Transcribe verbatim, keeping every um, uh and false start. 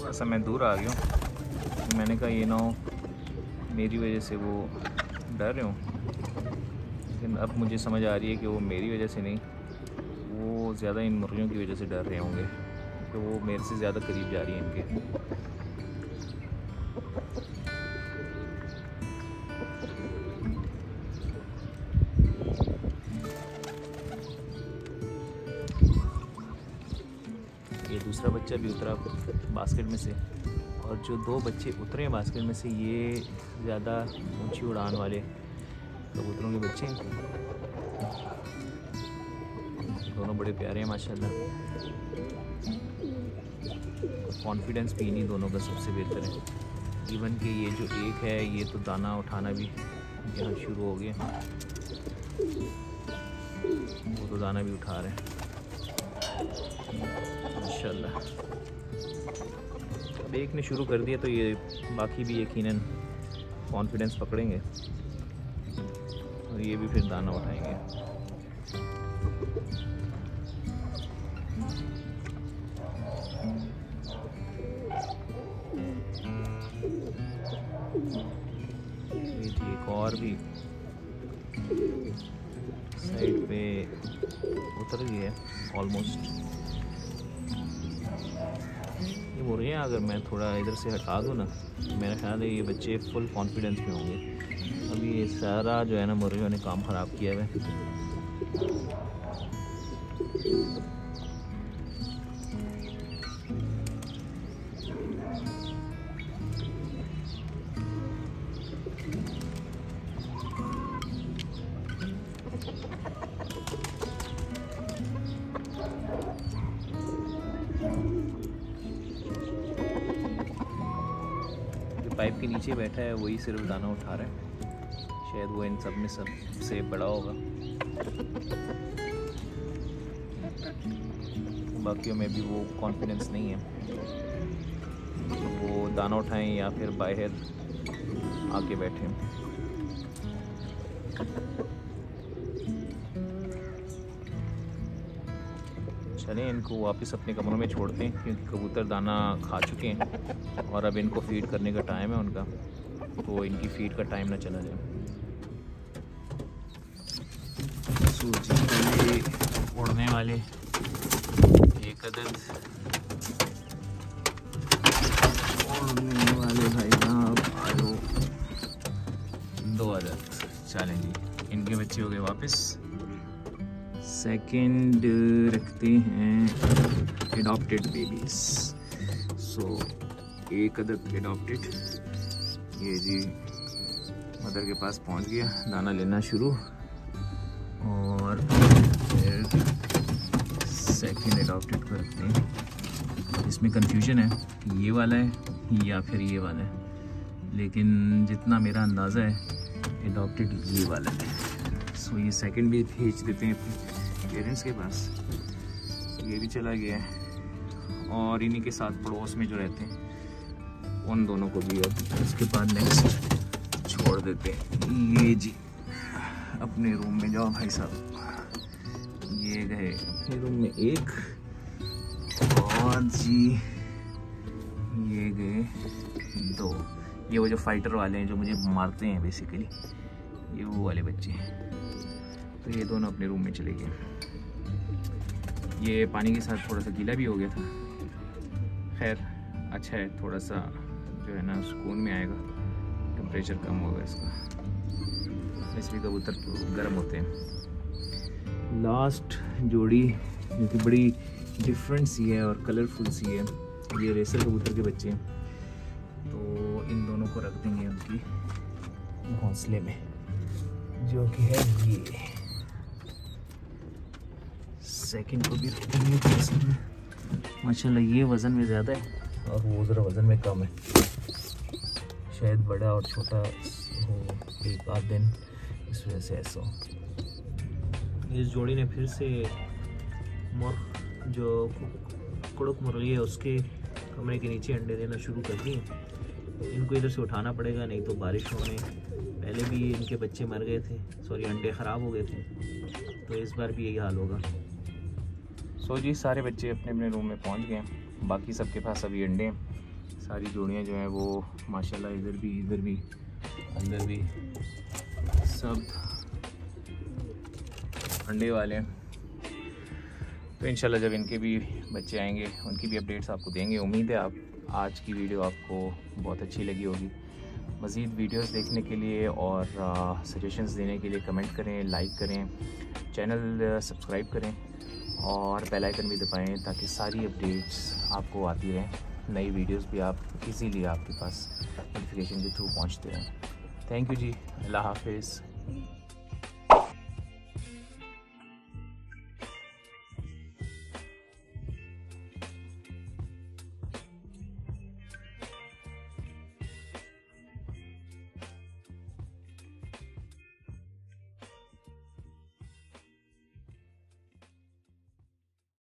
थोड़ा सा मैं दूर आ गया हूँ। मैंने कहा ये ना हो मेरी वजह से वो डर रहे हो, लेकिन अब मुझे समझ आ रही है कि वो मेरी वजह से नहीं, वो ज़्यादा इन मुर्गियों की वजह से डर रहे होंगे, तो वो मेरे से ज़्यादा करीब जा रही है इनके। ये दूसरा बच्चा भी उतरा बास्केट में से, और जो दो बच्चे उतरे हैं बास्केट में से ये ज़्यादा ऊंची उड़ान वाले कबूतरों के बच्चे हैं। दोनों बड़े प्यारे हैं माशाल्लाह। कॉन्फिडेंस भी इन्हीं दोनों का सबसे बेहतर है। इवन कि ये जो एक है ये तो दाना उठाना भी यहाँ शुरू हो गया, वो तो दाना भी उठा रहे हैं माशाल्लाह। अब एक ने शुरू कर दिया तो ये बाकी भी यकीनन कॉन्फिडेंस पकड़ेंगे और ये भी फिर दाना उठाएंगे। एक और भी साइड पे उतर गई है ऑलमोस्ट। ये मुर्गियाँ अगर मैं थोड़ा इधर से हटा दूँ ना, मेरा ख्याल है ये बच्चे फुल कॉन्फिडेंस में होंगे। अभी ये सारा जो है ना मुर्गियों ने काम ख़राब किया है। पाइप के नीचे बैठा है वही सिर्फ दाना उठा रहा है, शायद वो इन सब में सबसे बड़ा होगा। बाकियों में भी वो कॉन्फिडेंस नहीं है, वो दाना उठाएं या फिर बाहर आके बैठे। चलें इनको वापस अपने कमरों में छोड़ते हैं क्योंकि कबूतर दाना खा चुके हैं और अब इनको फीड करने का टाइम है उनका, तो इनकी फीड का टाइम ना चला जाए। सूजी के उड़ने वाले एक अदद उड़ने वाले भाई साहब आयो दो अदद चलें जी। इनके बच्चे हो गए वापस। सेकेंड रखते हैं एडॉप्टेड बेबीज, सो एक अदद एडॉप्टेड। ये जी मदर के पास पहुंच गया, दाना लेना शुरू, और फिर सेकेंड एडॉप्टेड को रखते हैं। इसमें कंफ्यूजन है कि ये वाला है या फिर ये वाला है, लेकिन जितना मेरा अंदाज़ा है एडॉप्टेड ये वाला है। सो ये सेकेंड भी भेज देते हैं अपने पेरेंट्स के पास। ये भी चला गया है, और इन्हीं के साथ पड़ोस में जो रहते हैं उन दोनों को भी अब उसके बाद नेक्स्ट छोड़ देते हैं। ये जी अपने रूम में जाओ भाई साहब, ये गए अपने रूम में एक, और जी ये गए दो। ये वो जो फाइटर वाले हैं जो मुझे मारते हैं बेसिकली, ये वो वाले बच्चे हैं। तो ये दोनों अपने रूम में चले गए। ये पानी के साथ थोड़ा सा गीला भी हो गया था, खैर अच्छा है, थोड़ा सा जो है ना सुकून में आएगा, टेम्परेचर कम होगा इसका, इसलिए कबूतर गर्म होते हैं। लास्ट जोड़ी जो कि बड़ी डिफरेंट सी है और कलरफुल सी है, ये रेसर कबूतर के बच्चे हैं, तो इन दोनों को रख देंगे उनकी घोंसले में, जो कि है ये। सेकंड को भी माशाल्लाह ये वज़न में ज़्यादा है और वो ज़रा वज़न में कम है, शायद बड़ा और छोटा हो एक आध दिन, इस वजह से ऐसा हो। इस जोड़ी ने फिर से मुर्ग जो कुड़क मुर्गी है उसके कमरे के नीचे अंडे देना शुरू कर दिए। इनको इधर से उठाना पड़ेगा, नहीं तो बारिश होने पहले भी इनके बच्चे मर गए थे, सॉरी अंडे ख़राब हो गए थे, तो इस बार भी यही हाल होगा। सो जी सारे बच्चे अपने अपने रूम में पहुंच गए हैं, बाकी सबके पास अभी अंडे हैं। सारी जोड़ियाँ जो हैं वो माशाल्लाह इधर भी इधर भी अंदर भी सब अंडे वाले हैं। तो इंशाल्लाह जब इनके भी बच्चे आएंगे उनकी भी अपडेट्स आपको देंगे। उम्मीद है आप आज की वीडियो आपको बहुत अच्छी लगी होगी। मज़ीद वीडियोस देखने के लिए और सजेशंस देने के लिए कमेंट करें, लाइक करें, चैनल सब्सक्राइब करें और बेल आइकन भी दबाएं ताकि सारी अपडेट्स आपको आती रहें। नई वीडियोस भी आप इजीली आपके पास नोटिफिकेशन के थ्रू पहुंचते रहें। थैंक यू जी, अल्लाह हाफिज़।